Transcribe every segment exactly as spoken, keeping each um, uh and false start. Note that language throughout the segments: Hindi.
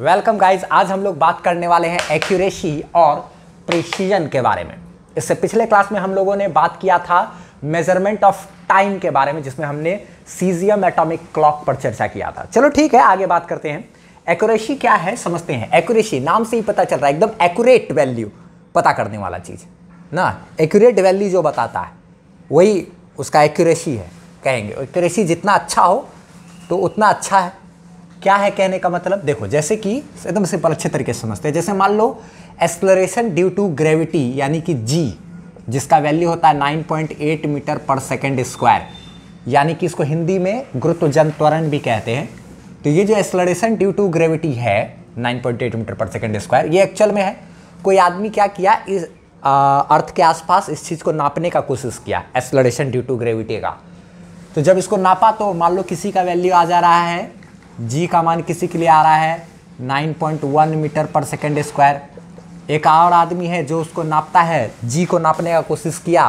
वेलकम गाइज, आज हम लोग बात करने वाले हैं एक्यूरेसी और प्रिसीजन के बारे में। इससे पिछले क्लास में हम लोगों ने बात किया था मेजरमेंट ऑफ टाइम के बारे में, जिसमें हमने सीजियम एटॉमिक क्लॉक पर चर्चा किया था। चलो ठीक है, आगे बात करते हैं। एक्यूरेसी क्या है समझते हैं। एक्यूरेसी नाम से ही पता चल रहा है, एकदम एक्यूरेट वैल्यू पता करने वाला चीज़ ना। एक्यूरेट वैल्यू जो बताता है वही उसका एक्यूरेसी है कहेंगे। एक्यूरेसी जितना अच्छा हो तो उतना अच्छा है। क्या है कहने का मतलब, देखो जैसे कि एकदम सिंपल अच्छे तरीके से समझते हैं। जैसे मान लो एक्सेलरेशन ड्यू टू ग्रेविटी यानी कि जी, जिसका वैल्यू होता है nine point eight metre per second square, यानी कि इसको हिंदी में गुरुत्वजन त्वरण भी कहते हैं। तो ये जो एक्सेलरेशन ड्यू टू ग्रेविटी है nine point eight metre per second square, ये एक्चुअल में है। कोई आदमी क्या किया, इस आ, अर्थ के आसपास इस चीज़ को नापने का कोशिश किया, एक्सेलरेशन ड्यू टू ग्रेविटी का। तो जब इसको नापा तो मान लो किसी का वैल्यू आ जा रहा है, जी का मान किसी के लिए आ रहा है nine point one metre per second square. एक और आदमी है जो उसको नापता है, जी को नापने का कोशिश किया,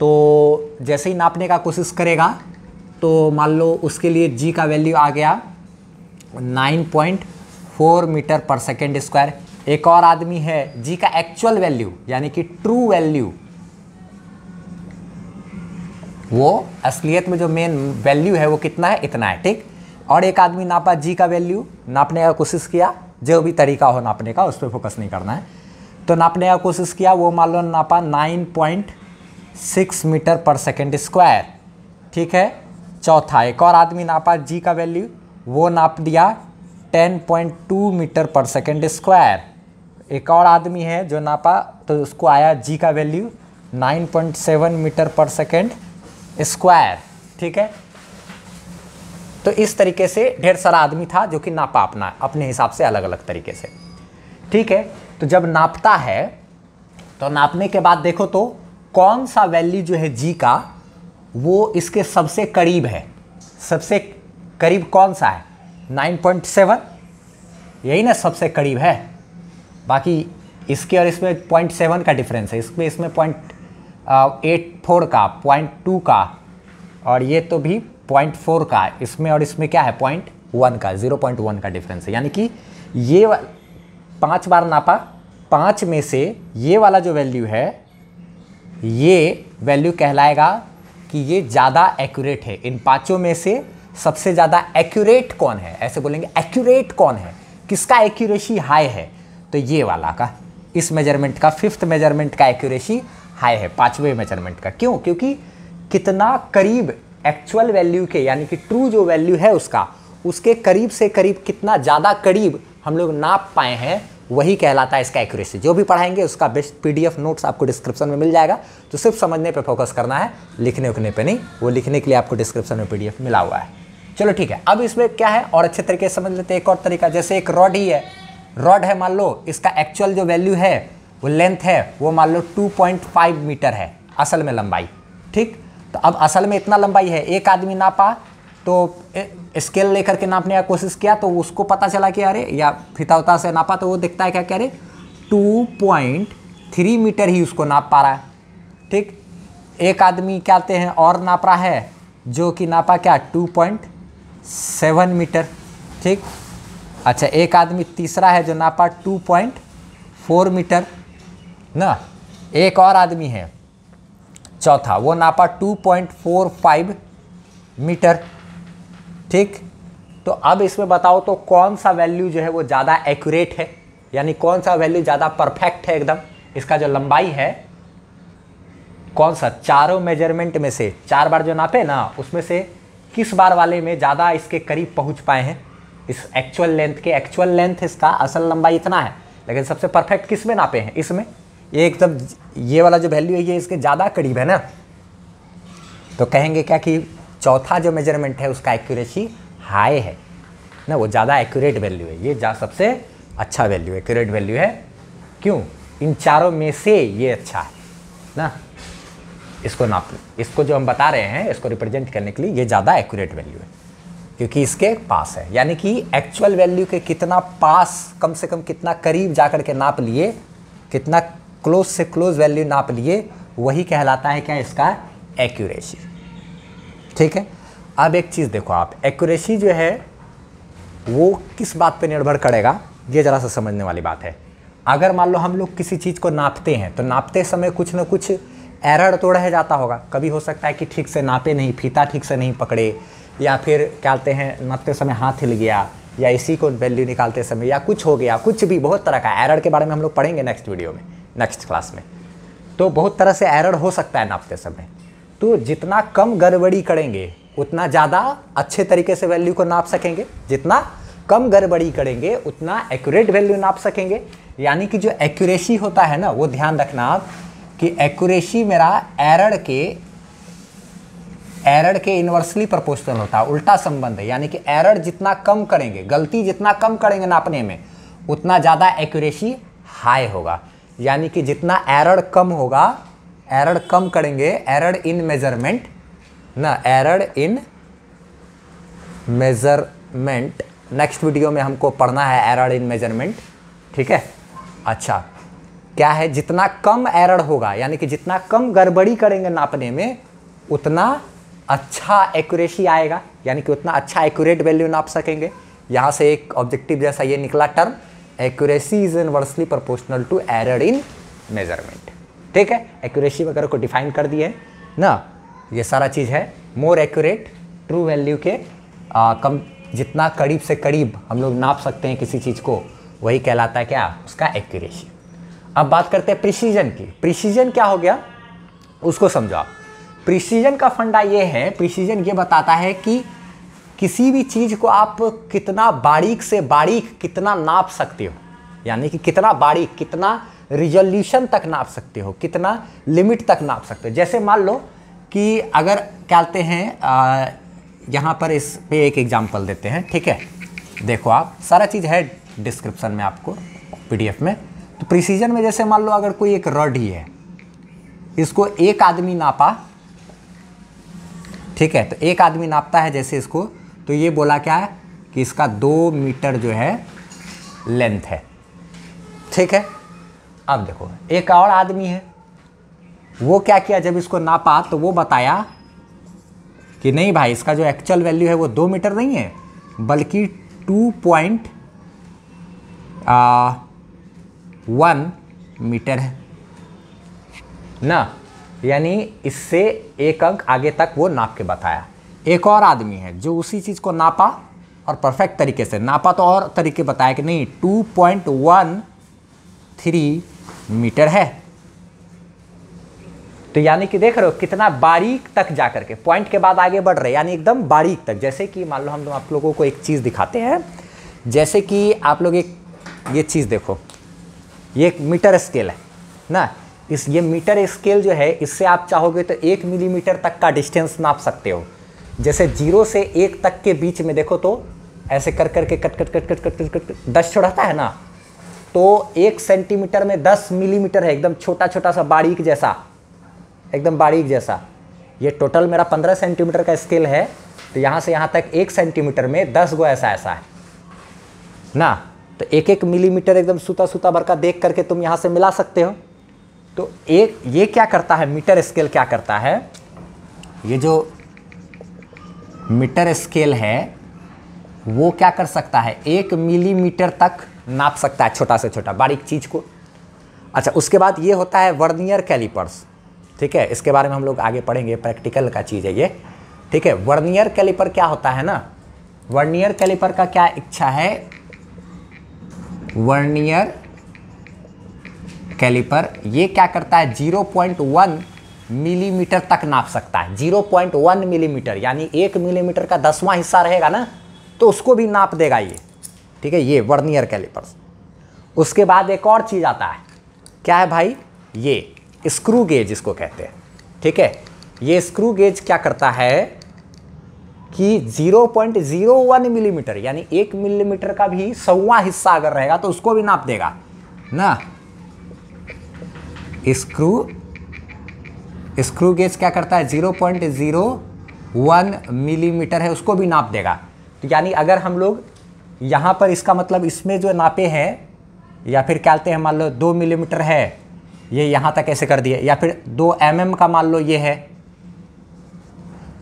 तो जैसे ही नापने का कोशिश करेगा तो मान लो उसके लिए जी का वैल्यू आ गया nine point four metre per second square. एक और आदमी है, जी का एक्चुअल वैल्यू यानी कि ट्रू वैल्यू, वो असलियत में जो मेन वैल्यू है वो कितना है, इतना है, ठीक। और एक आदमी नापा जी का वैल्यू, नापने का कोशिश किया, जो भी तरीका हो नापने का उस पर फोकस नहीं करना है, तो नापने का कोशिश किया, वो मान लो नापा nine point six metre per second square, ठीक है। चौथा एक और आदमी नापा जी का वैल्यू, वो नाप दिया ten point two metre per second square. एक और आदमी है जो नापा तो उसको आया जी का value nine point seven metre per second square, ठीक है। तो इस तरीके से ढेर सारा आदमी था जो कि नापा अपना अपने हिसाब से अलग अलग तरीके से, ठीक है। तो जब नापता है तो नापने के बाद देखो तो कौन सा वैल्यू जो है जी का वो इसके सबसे करीब है। सबसे करीब कौन सा है, नाइन पॉइंट सेवन, यही ना सबसे करीब है। बाकी इसके और इसमें पॉइंट सेवन का डिफरेंस है, इसमें इसमें पॉइंट एट फोर का, पॉइंट टू का, और ये तो भी पॉइंट फोर का, इसमें और इसमें क्या है पॉइंट वन का, जीरो पॉइंट वन का डिफरेंस है। यानी कि ये पांच बार नापा, पांच में से ये वाला जो वैल्यू है ये वैल्यू कहलाएगा कि ये ज़्यादा एक्यूरेट है। इन पांचों में से सबसे ज़्यादा एक्यूरेट कौन है, ऐसे बोलेंगे एक्यूरेट कौन है, किसका एक्यूरेसी हाई है, तो ये वाला का, इस मेजरमेंट का, फिफ्थ मेजरमेंट का एक्यूरेसी हाई है, पाँचवें मेजरमेंट का। क्यों, क्योंकि कितना करीब एक्चुअल वैल्यू के, यानी कि ट्रू जो वैल्यू है उसका, उसके करीब से करीब, कितना ज़्यादा करीब हम लोग नाप पाए हैं, वही कहलाता है इसका एक्यूरेसी। जो भी पढ़ाएंगे उसका बेस्ट पीडीएफ नोट्स आपको डिस्क्रिप्शन में मिल जाएगा, तो सिर्फ समझने पे फोकस करना है, लिखने उखने पे नहीं। वो लिखने के लिए आपको डिस्क्रिप्शन में पीडीएफ मिला हुआ है। चलो ठीक है, अब इसमें क्या है और अच्छे तरीके से समझ लेते हैं। एक और तरीका, जैसे एक रॉड ही है, रॉड है मान लो, इसका एक्चुअल जो वैल्यू है वो लेंथ है, वो मान लो टू पॉइंट फाइव मीटर है असल में लंबाई, ठीक। तो अब असल में इतना लंबाई है, एक आदमी नापा तो स्केल लेकर के नापने का कोशिश किया, तो उसको पता चला कि अरे, या फिता उता से नापा तो वो दिखता है क्या कह रहे, टू पॉइंट थ्री मीटर ही उसको नाप पा रहा है, ठीक। एक आदमी क्या कहते हैं और नाप रहा है जो कि नापा क्या टू पॉइंट सेवन मीटर, ठीक। अच्छा, एक आदमी तीसरा है जो नापा टू पॉइंट फोर मीटर ना। एक और आदमी है चौथा, वो नापा two point four five metre, ठीक। तो अब इसमें बताओ तो कौन सा वैल्यू जो है वो ज़्यादा एक्यूरेट है, यानी कौन सा वैल्यू ज़्यादा परफेक्ट है एकदम, इसका जो लंबाई है कौन सा, चारों मेजरमेंट में से, चार बार जो नापे ना उसमें से किस बार वाले में ज़्यादा इसके करीब पहुंच पाए हैं इस एक्चुअल लेंथ के। एक्चुअल लेंथ इसका असल लंबाई इतना है, लेकिन सबसे परफेक्ट किस में नापे हैं, इसमें ये एकदम ये वाला जो वैल्यू है ये इसके ज़्यादा करीब है ना। तो कहेंगे क्या कि चौथा जो मेजरमेंट है उसका एक्यूरेसी हाई है ना, वो ज़्यादा एक्यूरेट वैल्यू है, ये जा सबसे अच्छा वैल्यू है, एक्यूरेट वैल्यू है। क्यों, इन चारों में से ये अच्छा है ना, इसको नाप, इसको जो हम बता रहे हैं इसको रिप्रेजेंट करने के लिए ये ज़्यादा एक्यूरेट वैल्यू है, क्योंकि इसके पास है, यानी कि एक्चुअल वैल्यू के कितना पास, कम से कम कितना करीब जा कर के नाप लिए, कितना क्लोज से क्लोज वैल्यू नाप लिए, वही कहलाता है क्या इसका एक्यूरेसी, ठीक है। अब एक चीज़ देखो आप, एक्यूरेसी जो है वो किस बात पे निर्भर करेगा, ये ज़रा सा समझने वाली बात है। अगर मान लो हम लोग किसी चीज़ को नापते हैं तो नापते समय कुछ ना कुछ एरर तो रह जाता होगा। कभी हो सकता है कि ठीक से नापे नहीं, फीता ठीक से नहीं पकड़े, या फिर क्या कहते हैं नापते समय हाथ हिल गया, या इसी को वैल्यू निकालते समय या कुछ हो गया, कुछ भी बहुत तरह का एरर के बारे में हम लोग पढ़ेंगे नेक्स्ट वीडियो में, नेक्स्ट क्लास में। तो बहुत तरह से एरर हो सकता है नापते समय। तो जितना कम गड़बड़ी करेंगे उतना ज़्यादा अच्छे तरीके से वैल्यू को नाप सकेंगे, जितना कम गड़बड़ी करेंगे उतना एक्यूरेट वैल्यू नाप सकेंगे। यानी कि जो एक्यूरेसी होता है ना, वो ध्यान रखना आप कि एक्यूरेसी मेरा एरर के एरर के इन्वर्सली प्रोपोर्शनल होता है, उल्टा संबंध है। यानी कि एरर जितना कम करेंगे, गलती जितना कम करेंगे नापने में, उतना ज़्यादा एक्यूरेसी हाई होगा। यानी कि जितना एरर कम होगा, एरर कम करेंगे, एरर इन मेजरमेंट ना, error in measurement next video में हमको पढ़ना है एरर इन मेजरमेंट, ठीक है। अच्छा, क्या है, जितना कम एरर होगा यानी कि जितना कम गड़बड़ी करेंगे नापने में उतना अच्छा एक्यूरेसी आएगा, यानी कि उतना अच्छा एक्यूरेट वैल्यू नाप सकेंगे। यहाँ से एक ऑब्जेक्टिव जैसा ये निकला term, accuracy is inversely proportional to error in measurement, ठीक है। एक्यूरेसी वगैरह को डिफाइन कर दिए ना, ये सारा चीज़ है। मोर एक्यूरेट, ट्रू वैल्यू के आ, कम जितना करीब से करीब हम लोग नाप सकते हैं किसी चीज़ को, वही कहलाता है क्या, उसका एक्यूरेसी। अब बात करते हैं प्रिसीजन की। प्रिसीजन क्या हो गया उसको समझो आप। प्रिसीजन का फंडा ये है, प्रिसीजन ये बताता है कि किसी भी चीज़ को आप कितना बारीक से बारीक कितना नाप सकते हो, यानी कि कितना बारीक, कितना रिजोल्यूशन तक नाप सकते हो, कितना लिमिट तक नाप सकते हो। जैसे मान लो कि अगर क्या कहते हैं, यहाँ पर इस पे एक एग्जांपल देते हैं, ठीक है। देखो आप, सारा चीज़ है डिस्क्रिप्शन में आपको पीडीएफ में। तो प्रिसीजन में जैसे मान लो अगर कोई एक रॉड ही है, इसको एक आदमी नापा, ठीक है। तो एक आदमी नापता है जैसे इसको, तो ये बोला क्या है कि इसका दो मीटर जो है लेंथ है, ठीक है। अब देखो एक और आदमी है, वो क्या किया जब इसको नापा तो वो बताया कि नहीं भाई, इसका जो एक्चुअल वैल्यू है वो दो मीटर नहीं है बल्कि टू पॉइंट वन मीटर है ना, यानी इससे एक अंक आगे तक वो नाप के बताया। एक और आदमी है जो उसी चीज़ को नापा और परफेक्ट तरीके से नापा, तो और तरीके बताया कि नहीं two point one three metre है। तो यानी कि देख रहे हो कितना बारीक तक जा करके, पॉइंट के बाद आगे बढ़ रहे, यानी एकदम बारीक तक। जैसे कि मान लो हम आप लोगों को एक चीज़ दिखाते हैं, जैसे कि आप लोग एक ये चीज़ देखो, ये एक मीटर स्केल है ना, इस ये मीटर स्केल जो है इससे आप चाहोगे तो एक मिलीमीटर तक का डिस्टेंस नाप सकते हो। जैसे जीरो से एक तक के बीच में देखो तो ऐसे कर कर के cut cut cut cut cut cut cut दस छोड़ाता है ना, तो एक सेंटीमीटर में दस मिलीमीटर है, एकदम छोटा छोटा सा बारीक जैसा, एकदम बारीक जैसा। ये टोटल मेरा पंद्रह सेंटीमीटर का स्केल है, तो यहाँ से यहाँ तक एक सेंटीमीटर में दस गो ऐसा ऐसा है ना, तो एक एक मिलीमीटर एकदम सूता सूता भर का देख करके तुम यहाँ से मिला सकते हो। तो एक ये क्या करता है, मीटर स्केल क्या करता है, ये जो मीटर स्केल है वो क्या कर सकता है, एक मिलीमीटर तक नाप सकता है छोटा से छोटा बारीक चीज़ को। अच्छा, उसके बाद ये होता है वर्नियर कैलिपर्स, ठीक है। इसके बारे में हम लोग आगे पढ़ेंगे, प्रैक्टिकल का चीज़ है ये, ठीक है। वर्नियर कैलिपर क्या होता है ना, वर्नियर कैलिपर का क्या इच्छा है, वर्नियर कैलिपर ये क्या करता है, ज़ीरो पॉइंट वन मिलीमीटर तक नाप सकता है। ज़ीरो पॉइंट वन मिलीमीटर यानी एक मिलीमीटर का दसवां हिस्सा रहेगा ना, तो उसको भी नाप देगा ये, ठीक है, ये वर्नियर कैलिपर्स। उसके बाद एक और चीज़ आता है, क्या है भाई, ये स्क्रू गेज इसको कहते हैं, ठीक है। ये स्क्रू गेज क्या करता है कि zero point zero one millimetre यानी एक मिलीमीटर का भी सौवां हिस्सा अगर रहेगा तो उसको भी नाप देगा ना। स्क्रू स्क्रू गेज क्या करता है, zero point zero one millimetre है, उसको भी नाप देगा। तो यानी अगर हम लोग यहाँ पर, इसका मतलब इसमें जो नापे हैं, या फिर क्या कहते हैं, मान लो दो मिलीमीटर है, ये यहाँ तक ऐसे कर दिए, या फिर दो एम एम का मान लो ये है,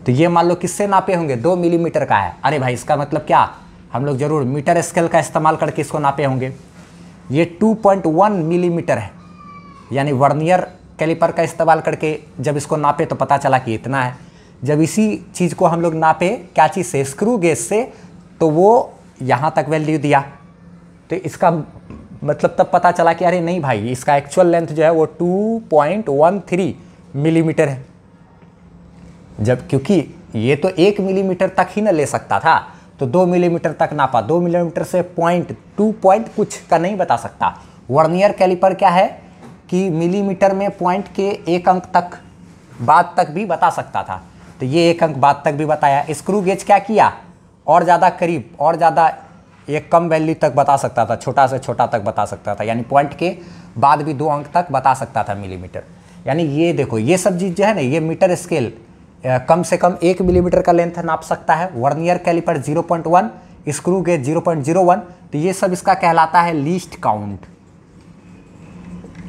तो ये मान लो किससे नापे होंगे, दो मिलीमीटर का है। अरे भाई इसका मतलब क्या, हम लोग ज़रूर मीटर स्केल का इस्तेमाल करके इसको नापे होंगे। ये टू पॉइंट वन मिलीमीटर है, यानी वर्नियर कैलिपर का इस्तेमाल करके जब इसको नापे तो पता चला कि इतना है। जब इसी चीज़ को हम लोग नापे क्या चीज़ से, स्क्रू गेज से, तो वो यहाँ तक वैल्यू दिया। तो इसका मतलब तब पता चला कि अरे नहीं भाई, इसका एक्चुअल लेंथ जो है वो two point one three millimetre है। जब क्योंकि ये तो एक मिलीमीटर तक ही ना ले सकता था, तो दो मिलीमीटर तक नापा। दो मिलीमीटर से पॉइंट टू पॉइंट कुछ का नहीं बता सकता। वर्नियर कैलिपर क्या है कि मिलीमीटर में पॉइंट के एक अंक तक बाद तक भी बता सकता था, तो ये एक अंक बाद तक भी बताया। स्क्रू गेज क्या किया, और ज़्यादा करीब और ज़्यादा एक कम वैल्यू तक बता सकता था, छोटा से छोटा तक बता सकता था, यानी पॉइंट के बाद भी दो अंक तक बता सकता था मिलीमीटर। यानी ये देखो, ये सब चीज़ जो है ना, ये मीटर स्केल कम से कम एक मिलीमीटर का लेंथ नाप सकता है, vernier calliper zero point one, screw gauge zero point zero one, तो ये सब इसका कहलाता है लीस्ट काउंट।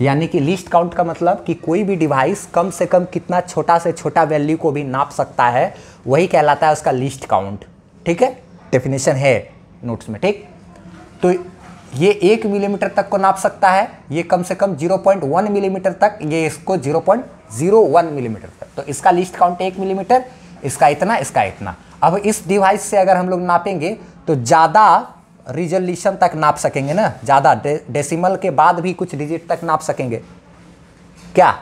यानी कि लीस्ट काउंट का मतलब कि कोई भी डिवाइस कम से कम कितना छोटा से छोटा वैल्यू को भी नाप सकता है, वही कहलाता है उसका लीस्ट काउंट। ठीक है, डेफिनेशन है नोट्स में। ठीक, तो ये एक मिलीमीटर तक को नाप सकता है, ये कम से कम ज़ीरो पॉइंट वन मिलीमीटर तक, ये इसको zero point zero one millimetre तक, तो इसका लीस्ट काउंट एक मिलीमीटर, इसका इतना, इसका इतना। अब इस डिवाइस से अगर हम लोग नापेंगे तो ज़्यादा रिजोल्यूशन तक नाप सकेंगे ना, ज़्यादा डे, डेसिमल के बाद भी कुछ डिजिट तक नाप सकेंगे क्या,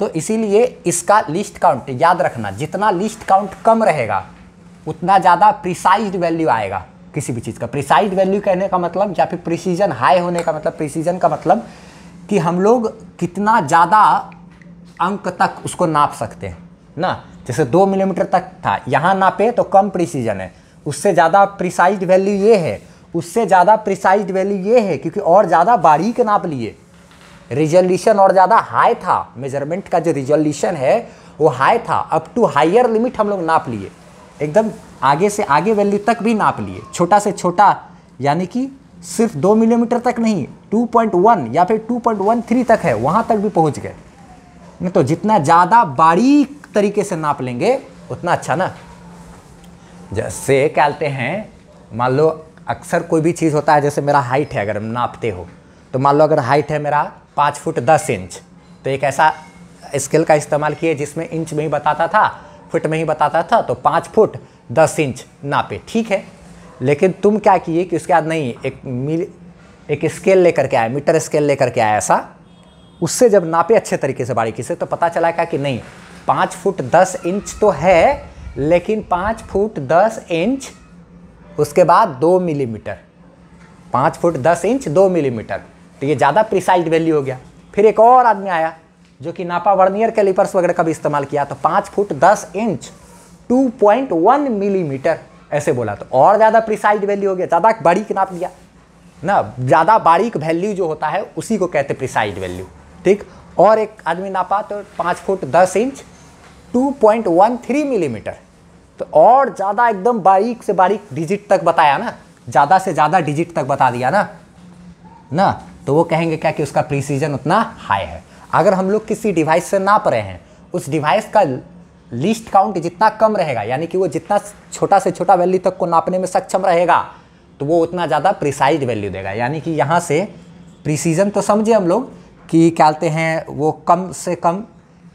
तो इसीलिए इसका लीस्ट काउंट याद रखना, जितना लीस्ट काउंट कम रहेगा उतना ज़्यादा प्रिसाइज वैल्यू आएगा किसी भी चीज़ का। प्रिसाइज वैल्यू कहने का मतलब या फिर प्रिसीजन हाई होने का मतलब, प्रिसीजन का मतलब कि हम लोग कितना ज़्यादा अंक तक उसको नाप सकते हैं ना। जैसे दो मिलीमीटर तक था, यहाँ नापे तो कम प्रिसीजन है, उससे ज़्यादा प्रिसाइज वैल्यू ये है, उससे ज़्यादा प्रिसाइज वैल्यू ये है, क्योंकि और ज़्यादा बारीक नाप लिए, रिजोल्यूशन और ज़्यादा हाई था, मेजरमेंट का जो रिजोल्यूशन है वो हाई था, अप टू हायर लिमिट हम लोग नाप लिए, एकदम आगे से आगे वैल्यू तक भी नाप लिए, छोटा से छोटा, यानी कि सिर्फ दो मिलीमीटर तक नहीं, टू पॉइंट वन या फिर टू पॉइंट वन थ्री तक है, वहाँ तक भी पहुँच गए। नहीं तो जितना ज़्यादा बारीक तरीके से नाप लेंगे उतना अच्छा ना। जैसे कहते हैं, मान लो अक्सर कोई भी चीज़ होता है, जैसे मेरा हाइट है, अगर हम नापते हो तो मान लो अगर हाइट है मेरा पाँच फुट दस इंच, तो एक ऐसा स्केल का इस्तेमाल किए जिसमें इंच में ही बताता था, फुट में ही बताता था, तो पाँच फुट दस इंच नापे, ठीक है। लेकिन तुम क्या किए कि उसके बाद नहीं, एक मिल एक स्केल लेकर के आए, मीटर स्केल लेकर के आए ऐसा, उससे जब नापे अच्छे तरीके से बारीकी से तो पता चला क्या कि नहीं, पाँच फुट दस इंच तो है, लेकिन पाँच फुट दस इंच उसके बाद दो मिलीमीटर, पाँच फुट दस इंच दो मिलीमीटर, तो ये ज़्यादा प्रिसाइज वैल्यू हो गया। फिर एक और आदमी आया जो कि नापा, वर्नियर कैलिपर्स वगैरह का भी इस्तेमाल किया, तो पाँच फुट दस inch two point one millimetre ऐसे बोला, तो और ज़्यादा प्रिसाइज वैल्यू हो गया, ज़्यादा बारीक नाप दिया ना। ज़्यादा बारीक वैल्यू जो होता है उसी को कहते हैं प्रिसाइज वैल्यू। ठीक, और एक आदमी नापा तो पाँच फुट दस inch two point one three millimetre, तो और ज़्यादा एकदम बारीक से बारीक डिजिट तक बताया ना, ज़्यादा से ज़्यादा डिजिट तक बता दिया ना ना तो वो कहेंगे क्या कि उसका प्रिसीजन उतना हाई है। अगर हम लोग किसी डिवाइस से नाप रहे हैं, उस डिवाइस का लीस्ट काउंट जितना कम रहेगा, यानी कि वो जितना छोटा से छोटा वैल्यू तक को नापने में सक्षम रहेगा, तो वो उतना ज़्यादा प्रिसाइज वैल्यू देगा। यानी कि यहाँ से प्रिसीजन तो समझे हम लोग कि क्या कहते हैं, वो कम से कम,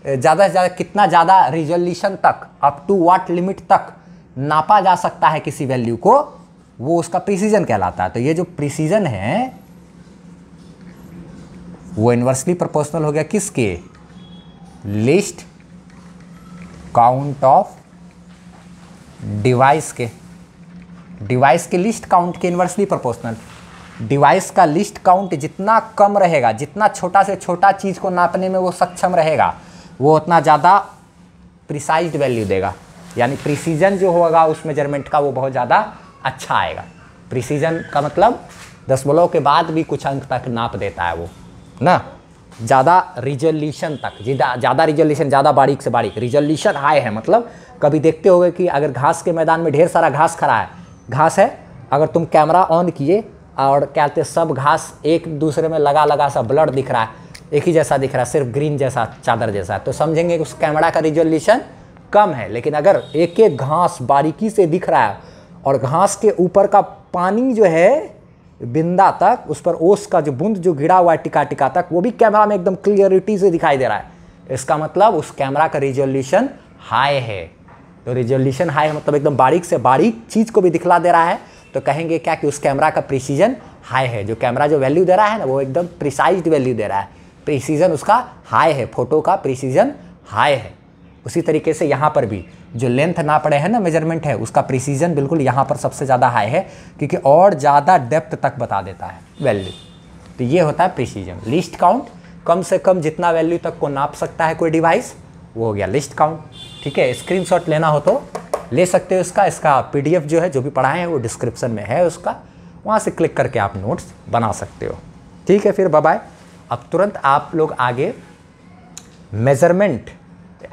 ज़्यादा से ज़्यादा कितना ज़्यादा रिजोल्यूशन तक, अप टू वाट लिमिट तक नापा जा सकता है किसी वैल्यू को, वो उसका प्रिसीजन कहलाता है। तो ये जो प्रिसीजन है वो इन्वर्सली प्रोपोर्शनल हो गया किसके, लीस्ट काउंट ऑफ डिवाइस के। डिवाइस के लिस्ट काउंट के इन्वर्सली प्रोपोर्शनल। डिवाइस का लिस्ट काउंट जितना कम रहेगा, जितना छोटा से छोटा चीज़ को नापने में वो सक्षम रहेगा, वो उतना ज़्यादा प्रिसाइज वैल्यू देगा। यानी प्रिसीजन जो होगा उस मेजरमेंट का वो बहुत ज़्यादा अच्छा आएगा। प्रिसीजन का मतलब दशमलव के बाद भी कुछ अंक तक नाप देता है वो ना। ज़्यादा रिजोल्यूशन तक, ज़्यादा रिजोल्यूशन, ज़्यादा बारीक से बारीक, रिजोल्यूशन हाई है मतलब। कभी देखते होगे कि अगर घास के मैदान में ढेर सारा घास खड़ा है, घास है, अगर तुम कैमरा ऑन किए और क्या कहते हैं सब घास एक दूसरे में लगा लगा सा ब्लर दिख रहा है, एक ही जैसा दिख रहा है, सिर्फ ग्रीन जैसा, चादर जैसा, तो समझेंगे कि उस कैमरा का रिजोल्यूशन कम है। लेकिन अगर एक एक घास बारीकी से दिख रहा है और घास के ऊपर का पानी जो है बिंदा तक, उस पर ओस का जो बूंद जो गिरा हुआ है टिका टिका तक, वो भी कैमरा में एकदम क्लियरिटी से दिखाई दे रहा है। इसका मतलब उस कैमरा का रिजोल्यूशन हाई है। तो रिजोल्यूशन हाई है मतलब एकदम बारीक से बारीक चीज़ को भी दिखला दे रहा है, तो कहेंगे क्या कि उस कैमरा का प्रिसीजन हाई है। जो कैमरा जो वैल्यू दे रहा है ना, वो एकदम प्रिसाइज वैल्यू दे रहा है, प्रिसीजन उसका हाई है, फोटो का प्रिसीजन हाई है। उसी तरीके से यहाँ पर भी जो लेंथ नाप रहे हैं ना, मेजरमेंट है, उसका प्रिसीजन बिल्कुल यहाँ पर सबसे ज़्यादा हाई है, क्योंकि और ज़्यादा डेप्थ तक बता देता है वैल्यू। तो ये होता है प्रिसीजन। लिस्ट काउंट, कम से कम जितना वैल्यू तक को नाप सकता है कोई डिवाइस, वो हो गया लिस्ट काउंट। ठीक है, स्क्रीनशॉट लेना हो तो ले सकते हो इसका। इसका पीडीएफ जो है, जो भी पढ़ाए हैं वो डिस्क्रिप्शन में है उसका, वहाँ से क्लिक करके आप नोट्स बना सकते हो। ठीक है, फिर बाय बाय। अब तुरंत आप लोग आगे मेजरमेंट,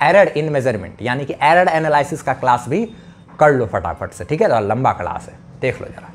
एरर इन मेजरमेंट यानी कि एरर एनालिसिस का क्लास भी कर लो फटाफट से। ठीक है, लंबा क्लास है, देख लो जरा।